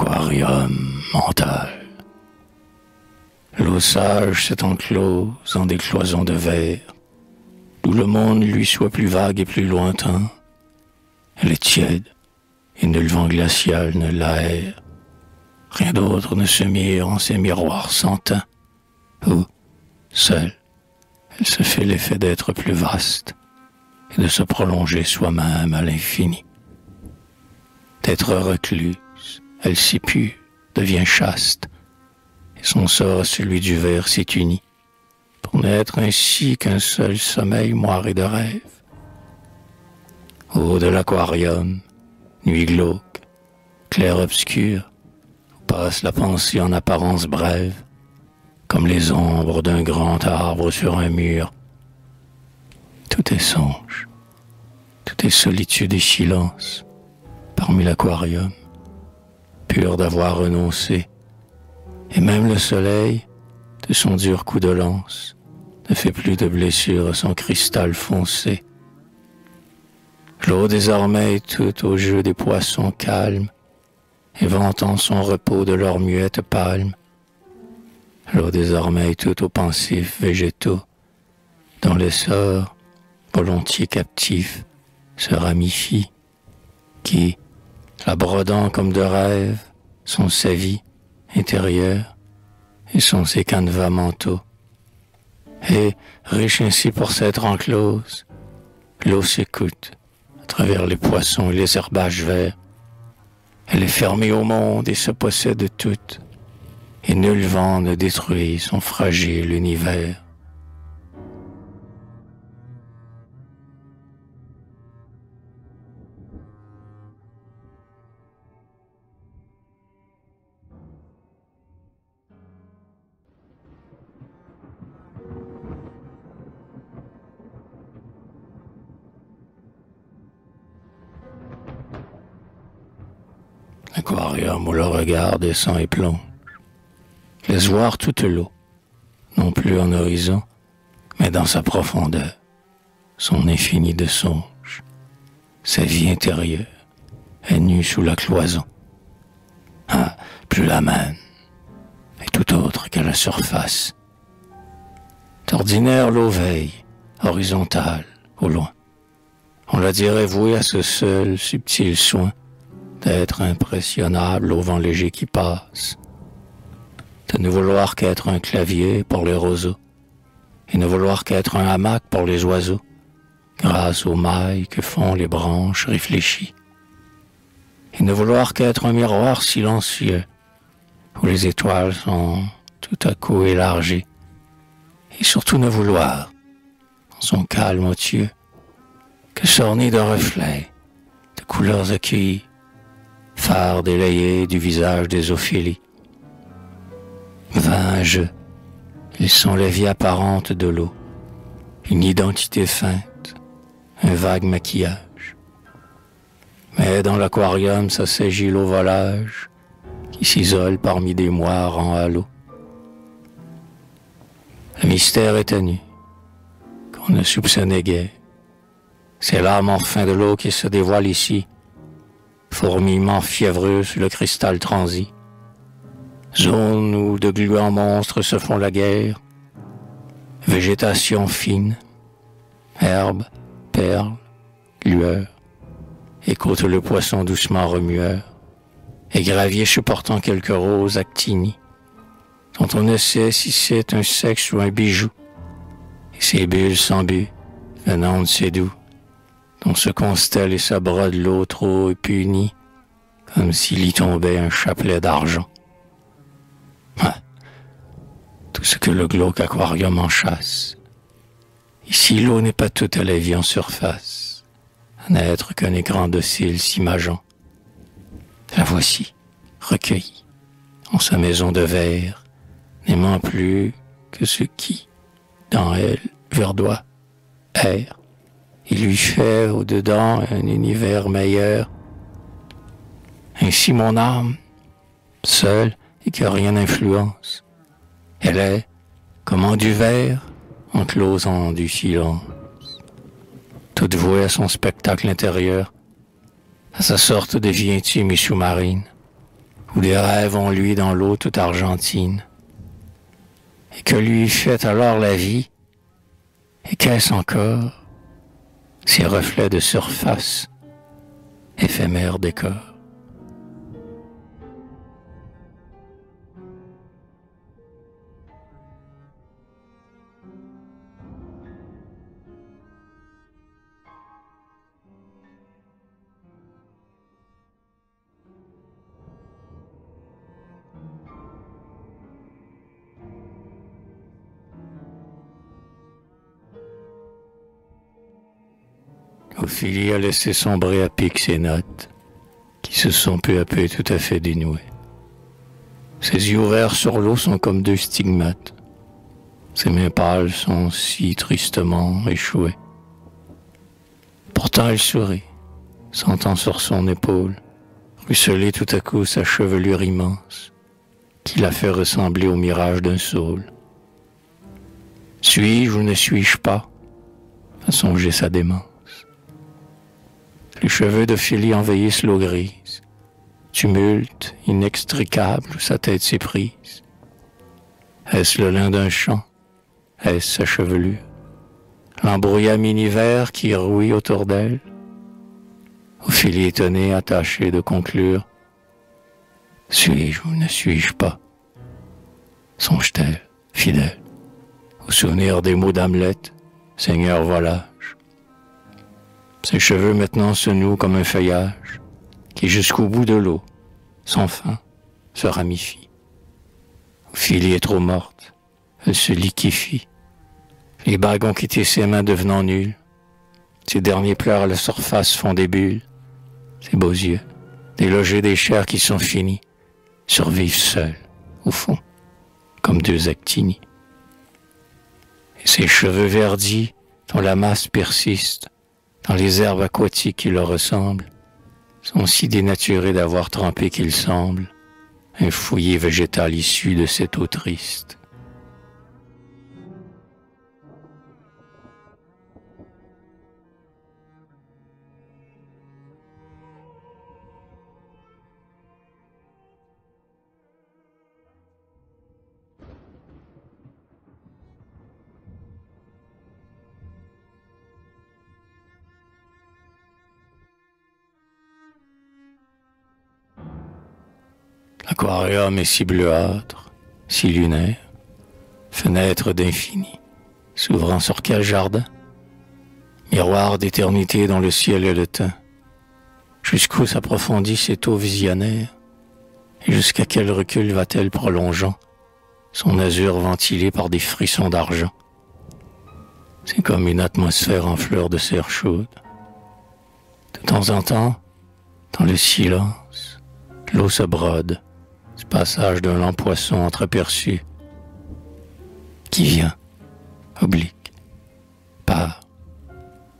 aquarium mental. L'eau sage s'est enclose en des cloisons de verre, où le monde lui soit plus vague et plus lointain. Elle est tiède, et nul vent glacial ne l'aère. Rien d'autre ne se mire en ses miroirs sans teint, où, seule, elle se fait l'effet d'être plus vaste, et de se prolonger soi-même à l'infini. D'être recluse, elle si pure, devient chaste, et son sort à celui du ver s'est uni, pour n'être ainsi qu'un seul sommeil moire et de rêve. Ô de l'aquarium, nuit glauque, clair-obscur, passe la pensée en apparence brève, comme les ombres d'un grand arbre sur un mur. Tout est songe, tout est solitude et silence, parmi l'aquarium, pur d'avoir renoncé, et même le soleil, de son dur coup de lance, ne fait plus de blessure à son cristal foncé. L'eau désormais est toute au jeu des poissons calmes, et vantant son repos de leurs muettes palmes. L'eau désormais est toute aux pensifs végétaux, dont l'essor, volontiers captif, se ramifie, qui, la brodant comme de rêve, sont sa vie intérieure, et sont ses canevas mentaux. Et, riche ainsi pour s'être enclose, l'eau s'écoute à travers les poissons et les herbages verts. Elle est fermée au monde et se possède toute, et nul vent ne détruit son fragile univers. Aquarium où le regard descend et plonge. Laisse voir toute l'eau, non plus en horizon, mais dans sa profondeur, son infini de songe. Sa vie intérieure est nue sous la cloison. Ah, plus la même, et tout autre qu'à la surface. D'ordinaire l'eau veille, horizontale, au loin. On la dirait vouée à ce seul subtil soin d'être impressionnable au vent léger qui passe, de ne vouloir qu'être un clavier pour les roseaux, et ne vouloir qu'être un hamac pour les oiseaux, grâce aux mailles que font les branches réfléchies, et ne vouloir qu'être un miroir silencieux, où les étoiles sont tout à coup élargies, et surtout ne vouloir, dans son calme odieux, que s'ornir de reflets, de couleurs accueillies, phare délayé du visage des ophélies. Vains jeux, ils sont la vie apparente de l'eau, une identité feinte, un vague maquillage. Mais dans l'aquarium s'assagit l'eau volage, qui s'isole parmi des moires en halo. Le mystère est à nu, qu'on ne soupçonnait guère. C'est l'âme enfin de l'eau qui se dévoile ici, fourmillement fiévreux sur le cristal transi, zone où de gluants monstres se font la guerre, végétation fine, herbes, perles, lueurs, écoute le poisson doucement remueur, et gravier supportant quelques roses actinies, dont on ne sait si c'est un sexe ou un bijou, et ces bulles sans but, venant de ses doux, dont se constelle et s'abrode l'eau trop punie, comme s'il y tombait un chapelet d'argent. Ouais. Tout ce que le glauque aquarium en chasse. Ici, l'eau n'est pas toute à la vie en surface, à n'être qu'un écran docile s'imageant. La voici, recueillie, en sa maison de verre, n'aimant plus que ce qui, dans elle, verdoie, erre, il lui fait au-dedans un univers meilleur. Ainsi mon âme, seule et que rien n'influence, elle est, comme en du verre, enclose en du silence, toute vouée à son spectacle intérieur, à sa sorte de vie intime et sous-marine, où les rêves ont lui dans l'eau toute argentine, et que lui fait alors la vie, et qu'est-ce encore, ces reflets de surface, éphémères décors. Ophélie a laissé sombrer à pic ses notes, qui se sont peu à peu tout à fait dénouées. Ses yeux ouverts sur l'eau sont comme deux stigmates. Ses mains pâles sont si tristement échouées. Pourtant elle sourit, sentant sur son épaule ruisseler tout à coup sa chevelure immense, qui la fait ressembler au mirage d'un saule. Suis-je ou ne suis-je pas? À songer sa démence. Les cheveux d'Ophélie envahissent l'eau grise, tumulte, inextricable, où sa tête s'est prise. Est-ce le lin d'un champ? Est-ce sa chevelure? L'embrouillame univers qui rouille autour d'elle? Ophélie étonnée, attachée de conclure. Suis-je ou ne suis-je pas? Songe-t-elle, fidèle, au souvenir des mots d'Hamlet, Seigneur voilà. Ses cheveux maintenant se nouent comme un feuillage qui, jusqu'au bout de l'eau, sans fin, se ramifie. Ophélie est trop morte, elle se liquéfie. Les bagues ont quitté ses mains devenant nulles. Ses derniers pleurs à la surface font des bulles. Ses beaux yeux, délogés des chairs qui sont finies, survivent seuls, au fond, comme deux actinies. Et ses cheveux verdis, dont la masse persiste, dans les herbes aquatiques qui leur ressemblent, sont si dénaturés d'avoir trempé qu'il semble un fouillis végétal issu de cette eau triste. L'aquarium est si bleuâtre, si lunaire, fenêtre d'infini, s'ouvrant sur quel jardin? Miroir d'éternité dont le ciel est le teint. Jusqu'où s'approfondit cette eau visionnaire? Et jusqu'à quel recul va-t-elle prolongeant son azur ventilé par des frissons d'argent? C'est comme une atmosphère en fleurs de serre chaude. De temps en temps, dans le silence, l'eau se brode. Ce passage d'un lent poisson entreaperçu qui vient, oblique, part,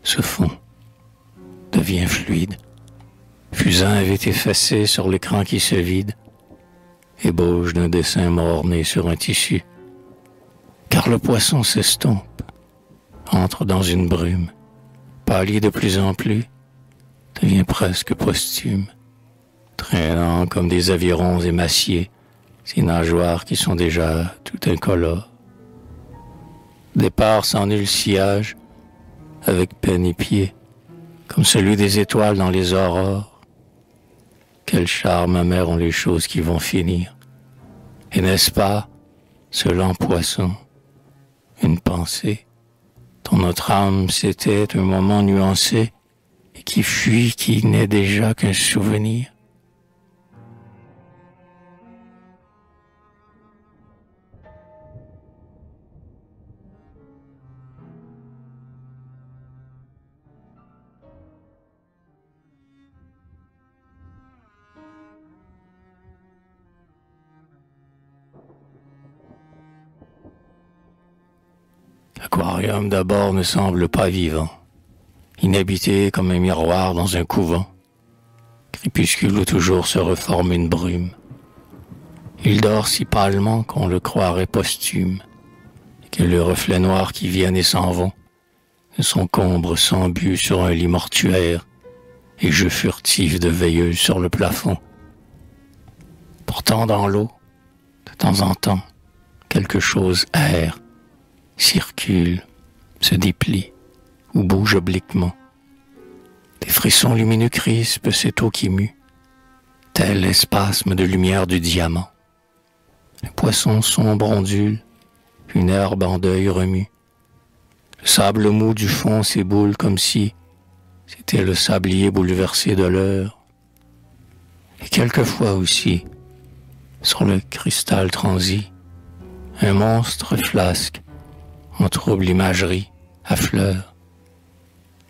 se fond, devient fluide. Fusain avait effacé sur l'écran qui se vide, ébauche d'un dessin morné sur un tissu. Car le poisson s'estompe, entre dans une brume, pâlit de plus en plus, devient presque posthume. Traînant comme des avirons émaciés, ces nageoires qui sont déjà tout incolores. Départ sans nul sillage, avec peine et pied, comme celui des étoiles dans les aurores. Quel charme amer ont les choses qui vont finir. Et n'est-ce pas, ce lent poisson, une pensée, dont notre âme s'était un moment nuancé, et qui fuit, qui n'est déjà qu'un souvenir. L'aquarium d'abord ne semble pas vivant, inhabité comme un miroir dans un couvent, crépuscule où toujours se reforme une brume. Il dort si pâlement qu'on le croirait posthume, et que les reflets noirs qui viennent et s'en vont ne sont qu'ombres sans but sur un lit mortuaire, et jeux furtifs de veilleuses sur le plafond. sortant dans l'eau, de temps en temps, quelque chose erre, circule, se déplie ou bouge obliquement. Des frissons lumineux crispent cette eau qui mue, tel l'espasme de lumière du diamant. Un poisson sombre ondule, une herbe en deuil remue. Le sable mou du fond s'éboule comme si c'était le sablier bouleversé de l'heure. Et quelquefois aussi, sur le cristal transi, un monstre flasque en trouble imagerie affleure,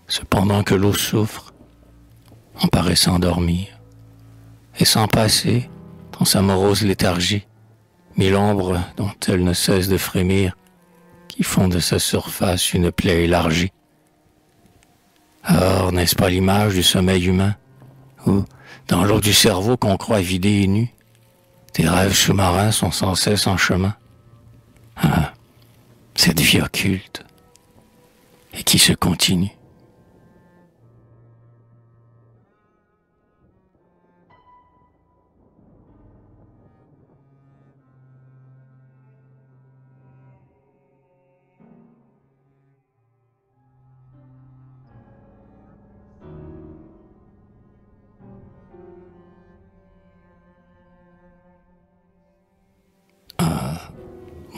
cependant que l'eau souffre en paraissant dormir, et s'en passer dans sa morose léthargie, mille ombres dont elle ne cesse de frémir, qui font de sa surface une plaie élargie. Or, n'est-ce pas l'image du sommeil humain, où, dans l'eau du cerveau qu'on croit vidée et nue, tes rêves sous-marins sont sans cesse en chemin? Ah, cette vie occulte, et qui se continue.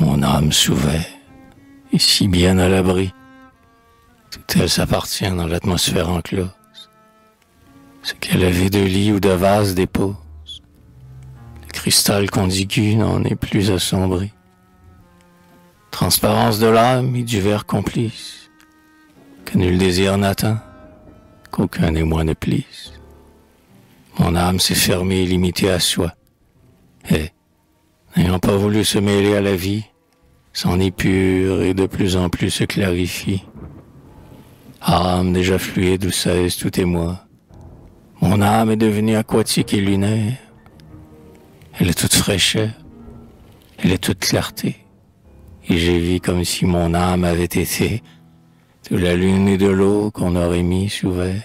Mon âme s'ouvrait, et si bien à l'abri, toute elle s'appartient dans l'atmosphère enclose. Ce qu'elle avait de lit ou de vase dépose, le cristal condigu n'en est plus assombri. Transparence de l'âme et du verre complice, que nul désir n'atteint, qu'aucun émoi ne plisse. Mon âme s'est fermée et limitée à soi, et, n'ayant pas voulu se mêler à la vie, s'en épure et de plus en plus se clarifie. Âme déjà fluide où cesse tout émoi, mon âme est devenue aquatique et lunaire. Elle est toute fraîcheur, elle est toute clarté, et j'ai vu comme si mon âme avait été de la lune et de l'eau qu'on aurait mis sous verre.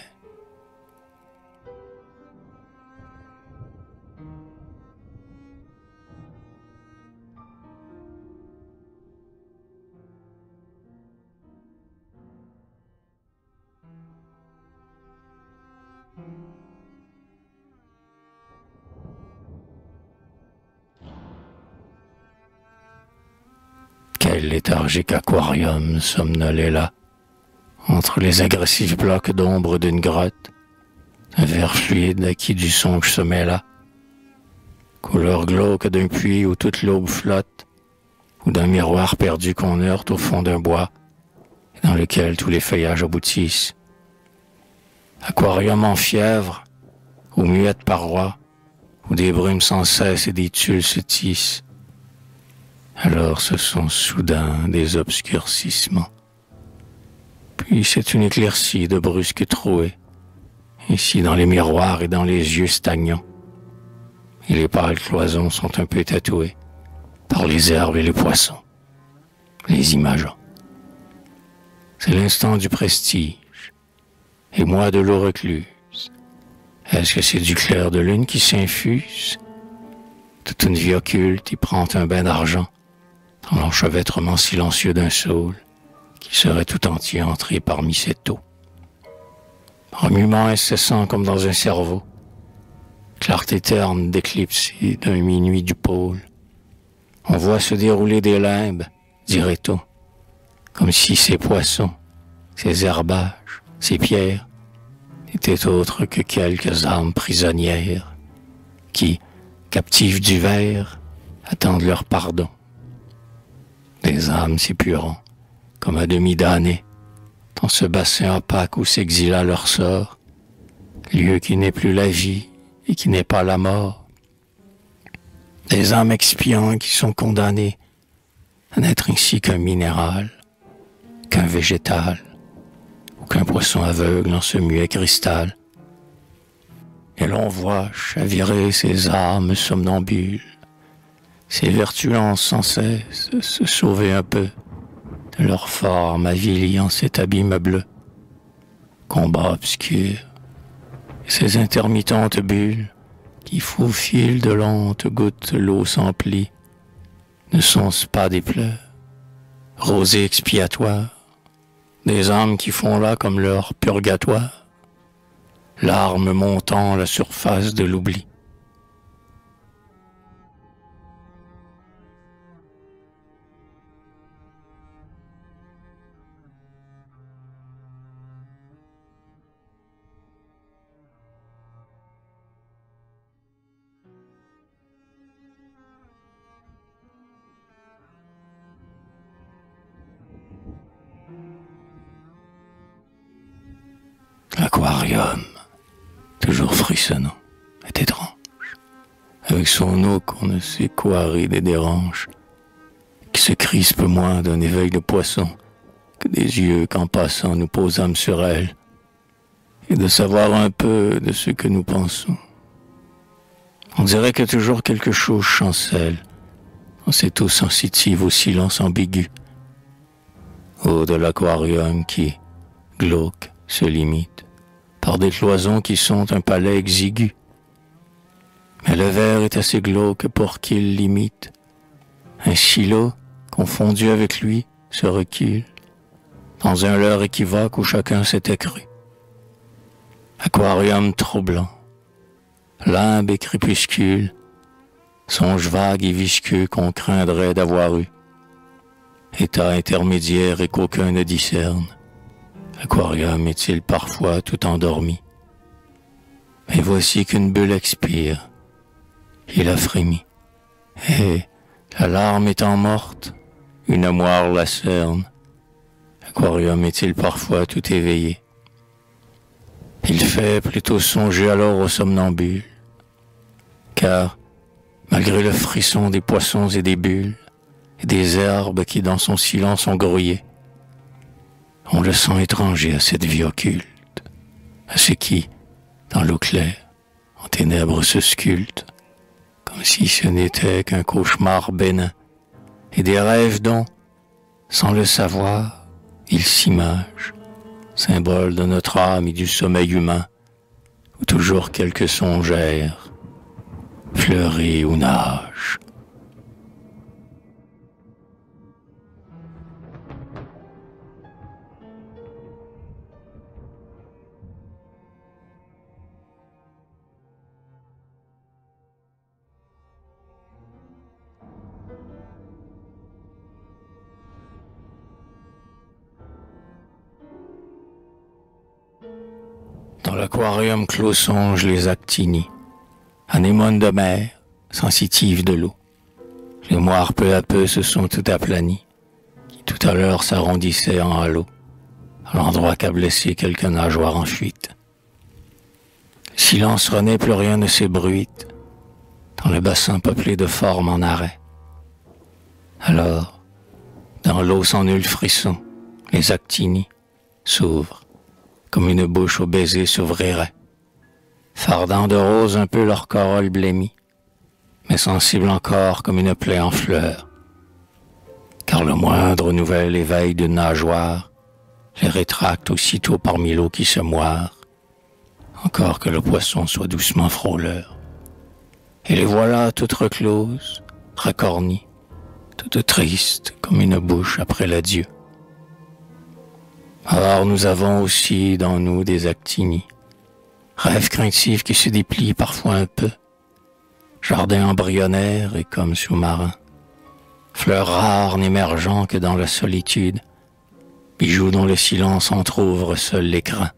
Quel léthargique aquarium somnolait là, entre les agressifs blocs d'ombre d'une grotte, un verre fluide à qui du songe se mêla, couleur glauque d'un puits où toute l'aube flotte, ou d'un miroir perdu qu'on heurte au fond d'un bois, dans lequel tous les feuillages aboutissent. Aquarium en fièvre, aux muettes parois, où des brumes sans cesse et des tulles se tissent. Alors ce sont soudain des obscurcissements. Puis c'est une éclaircie de brusques trouées, ici dans les miroirs et dans les yeux stagnants. Et les pâles cloisons sont un peu tatouées par les herbes et les poissons, les imageants. C'est l'instant du prestige, et moi de l'eau recluse. Est-ce que c'est du clair de lune qui s'infuse? Toute une vie occulte y prend un bain d'argent, dans l'enchevêtrement silencieux d'un saule qui serait tout entier entré parmi cette eau. Remuement incessant comme dans un cerveau, clarté terne d'éclipse et d'un minuit du pôle, on voit se dérouler des limbes, dirait-on, comme si ces poissons, ces herbages, ces pierres, n'étaient autres que quelques âmes prisonnières qui, captives du verre, attendent leur pardon. Des âmes s'épurant, comme à demi damnées, dans ce bassin opaque où s'exila leur sort, lieu qui n'est plus la vie et qui n'est pas la mort. Des âmes expiant qui sont condamnées à n'être ainsi qu'un minéral, qu'un végétal, ou qu'un poisson aveugle en ce muet cristal. Et l'on voit chavirer ces âmes somnambules, ces vertuants sans cesse se sauver un peu de leur forme avilie en cet abîme bleu. Combat obscur, ces intermittentes bulles qui faufilent de lentes gouttes l'eau s'emplit, ne sont-ce pas des pleurs, rosées expiatoires, des âmes qui font là comme leur purgatoire, larmes montant à la surface de l'oubli. Aquarium, toujours frissonnant, est étrange, avec son eau qu'on ne sait quoi ride et dérange, qui se crispe moins d'un éveil de poisson que des yeux qu'en passant nous posâmes sur elle, et de savoir un peu de ce que nous pensons. On dirait que toujours quelque chose chancelle, on s'est tous sensitifs au silence ambigu, eau de l'aquarium qui, glauque, se limite, par des cloisons qui sont un palais exigu. Mais le verre est assez glauque pour qu'il l'imite. Un silo, confondu avec lui, se recule, dans un leurre équivoque où chacun s'était cru. Aquarium troublant, limbe et crépuscule, songe vague et visqueux qu'on craindrait d'avoir eu. État intermédiaire et qu'aucun ne discerne. Aquarium est-il parfois tout endormi? Mais voici qu'une bulle expire. Il a frémi. Et, la larme étant morte, une moire la cerne. Aquarium est-il parfois tout éveillé? Il fait plutôt songer alors aux somnambules. Car, malgré le frisson des poissons et des bulles, et des herbes qui dans son silence ont grouillé, on le sent étranger à cette vie occulte, à ceux qui, dans l'eau claire, en ténèbres se sculptent, comme si ce n'était qu'un cauchemar bénin, et des rêves dont, sans le savoir, ils s'imagent, symbole de notre âme et du sommeil humain, où toujours quelques songères, fleurit ou nagent. L'aquarium clos songe les actinies, anémones de mer, sensitives de l'eau. Les moires peu à peu se sont tout aplanies, qui tout à l'heure s'arrondissaient en halo, à l'endroit qu'a blessé quelque nageoire en fuite. Silence renaît, plus rien ne s'ébruite, dans le bassin peuplé de formes en arrêt. Alors, dans l'eau sans nul frisson, les actinies s'ouvrent, comme une bouche au baiser s'ouvrirait, fardant de rose un peu leur corolle blêmie, mais sensible encore comme une plaie en fleurs. Car le moindre nouvel éveil d'une nageoire les rétracte aussitôt parmi l'eau qui se moire, encore que le poisson soit doucement frôleur. Et les voilà toutes recloses, racornies, toutes tristes comme une bouche après l'adieu. Or, nous avons aussi dans nous des actinies, rêves craintifs qui se déplient parfois un peu, jardins embryonnaires et comme sous-marins, fleurs rares n'émergeant que dans la solitude, bijoux dont le silence entr'ouvre seul l'écran.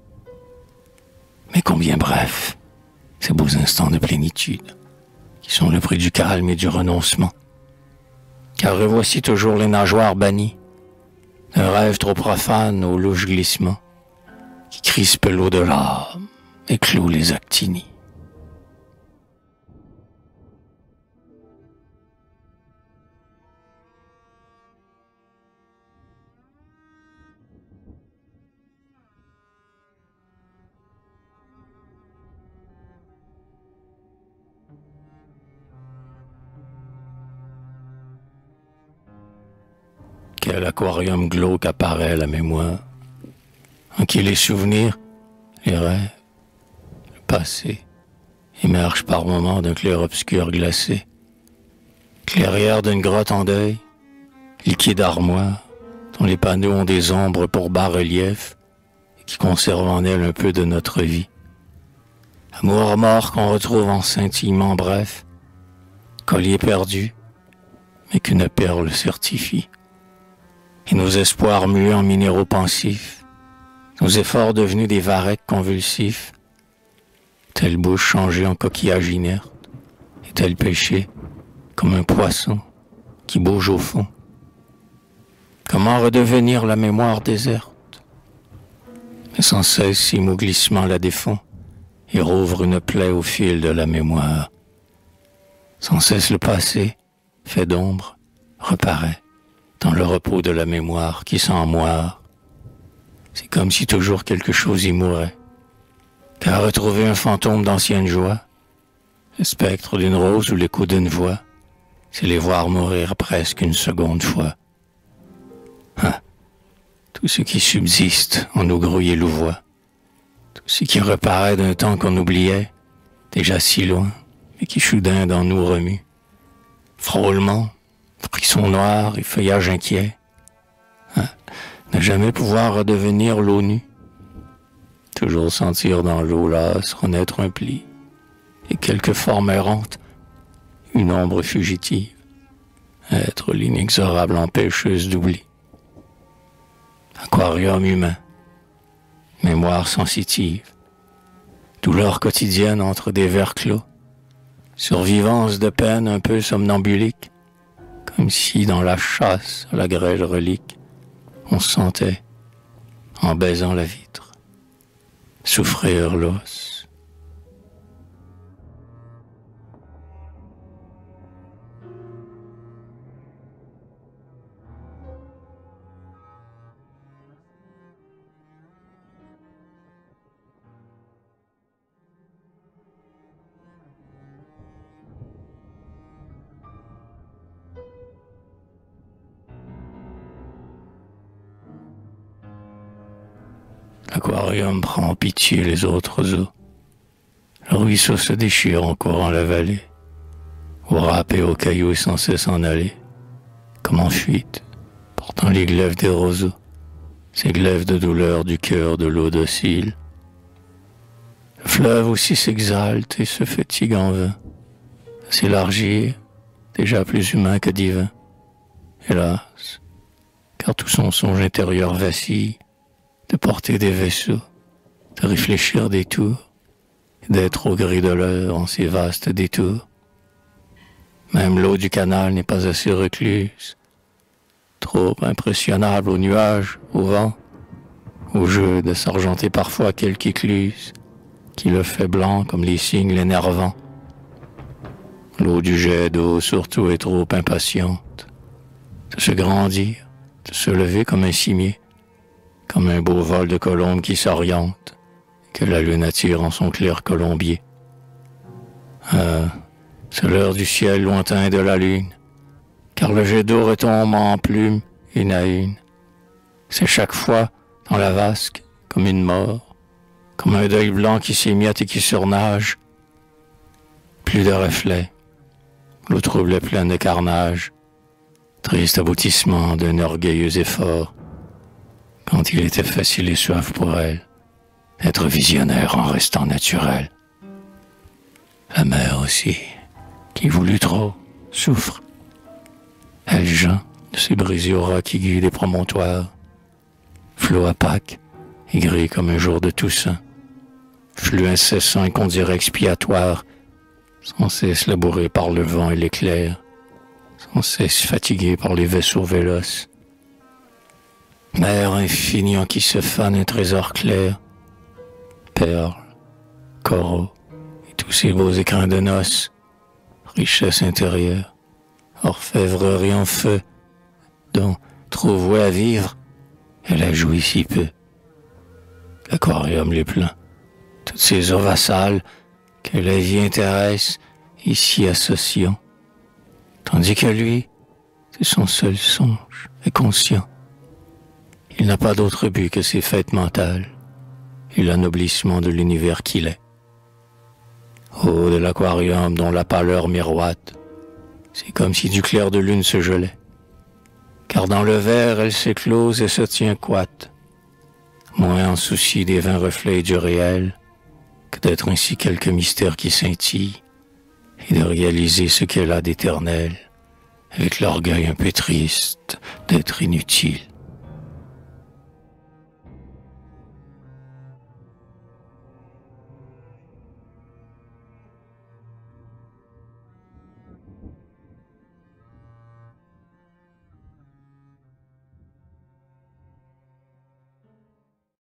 Mais combien bref, ces beaux instants de plénitude, qui sont le prix du calme et du renoncement, car revoici toujours les nageoires bannies, un rêve trop profane aux louches glissements qui crispe l'eau de l'âme et cloue les actinies. Quel aquarium glauque apparaît la mémoire, en qui les souvenirs, les rêves, le passé émerge par moments d'un clair-obscur glacé, clairière d'une grotte en deuil, liquide armoire, dont les panneaux ont des ombres pour bas-relief et qui conservent en elle un peu de notre vie. Amour mort qu'on retrouve en scintillement bref, collier perdu, mais qu'une perle certifie. Et nos espoirs mués en minéraux pensifs, nos efforts devenus des varechs convulsifs, telle bouche changée en coquillage inerte, et tel péché comme un poisson qui bouge au fond. Comment redevenir la mémoire déserte? Mais sans cesse, si mots glissements la défont, et rouvre une plaie au fil de la mémoire. Sans cesse le passé, fait d'ombre, reparaît dans le repos de la mémoire qui s'en moire. C'est comme si toujours quelque chose y mourait, car retrouver un fantôme d'ancienne joie, le spectre d'une rose ou l'écho d'une voix, c'est les voir mourir presque une seconde fois. Ah, tout ce qui subsiste en nous grouille et louvoie, tout ce qui reparaît d'un temps qu'on oubliait, déjà si loin, mais qui soudain dans nous remue. Frôlement, frisson noir et feuillage inquiet. Ah, ne jamais pouvoir redevenir l'eau nue. Toujours sentir dans l'eau lasse renaître un pli, et quelque forme errante, une ombre fugitive, être l'inexorable empêcheuse d'oubli. Aquarium humain, mémoire sensitive, douleur quotidienne entre des vers clos, survivance de peine un peu somnambulique, comme si dans la chasse à la grêle relique, on sentait, en baisant la vitre, souffrir l'os. L'aquarium prend en pitié les autres eaux. Le ruisseau se déchire en courant la vallée. Aux râpes et aux cailloux sans cesse en aller, comme en fuite, portant les glaives des roseaux, ces glaives de douleur du cœur de l'eau docile. Le fleuve aussi s'exalte et se fatigue en vain, à s'élargir, déjà plus humain que divin. Hélas, car tout son songe intérieur vacille, de porter des vaisseaux, de réfléchir des tours, d'être au gré de l'heure en ces vastes détours. Même l'eau du canal n'est pas assez recluse, trop impressionnable aux nuages, au vent, au jeu de s'argenter parfois quelque écluse, qui le fait blanc comme les cygnes l'énervant. L'eau du jet d'eau surtout est trop impatiente, de se grandir, de se lever comme un cimier, comme un beau vol de colombes qui s'oriente, que la lune attire en son clair colombier. Ah, c'est l'heure du ciel lointain de la lune, car le jet d'eau retombe en plumes, une à une. C'est chaque fois, dans la vasque, comme une mort, comme un deuil blanc qui s'émiette et qui surnage. Plus de reflets, l'eau trouble est pleine de carnage, triste aboutissement d'un orgueilleux effort, quand il était facile et suave pour elle, être visionnaire en restant naturel. La mère aussi, qui voulut trop, souffre. Elle geint de ses brisés au ras qui guident les promontoires. Flot à Pâques, et gris comme un jour de Toussaint. Flux incessant et qu'on dirait expiatoire, sans cesse labouré par le vent et l'éclair, sans cesse fatigué par les vaisseaux véloces. Mer infinie en qui se fane un trésor clair, perles, coraux et tous ces beaux écrins de noces, richesse intérieure, orfèvrerie en feu, dont, trop vouée à vivre, elle a joui si peu. L'aquarium les plaint, toutes ces eaux vassales que la vie intéresse ici associant, tandis que lui, c'est son seul songe et conscient. Il n'a pas d'autre but que ses fêtes mentales et l'anoblissement de l'univers qu'il est. Oh, de l'aquarium dont la pâleur miroite, c'est comme si du clair de lune se gelait, car dans le verre elle s'éclose et se tient coite, moins en souci des vains reflets du réel que d'être ainsi quelque mystère qui scintille et de réaliser ce qu'elle a d'éternel, avec l'orgueil un peu triste d'être inutile.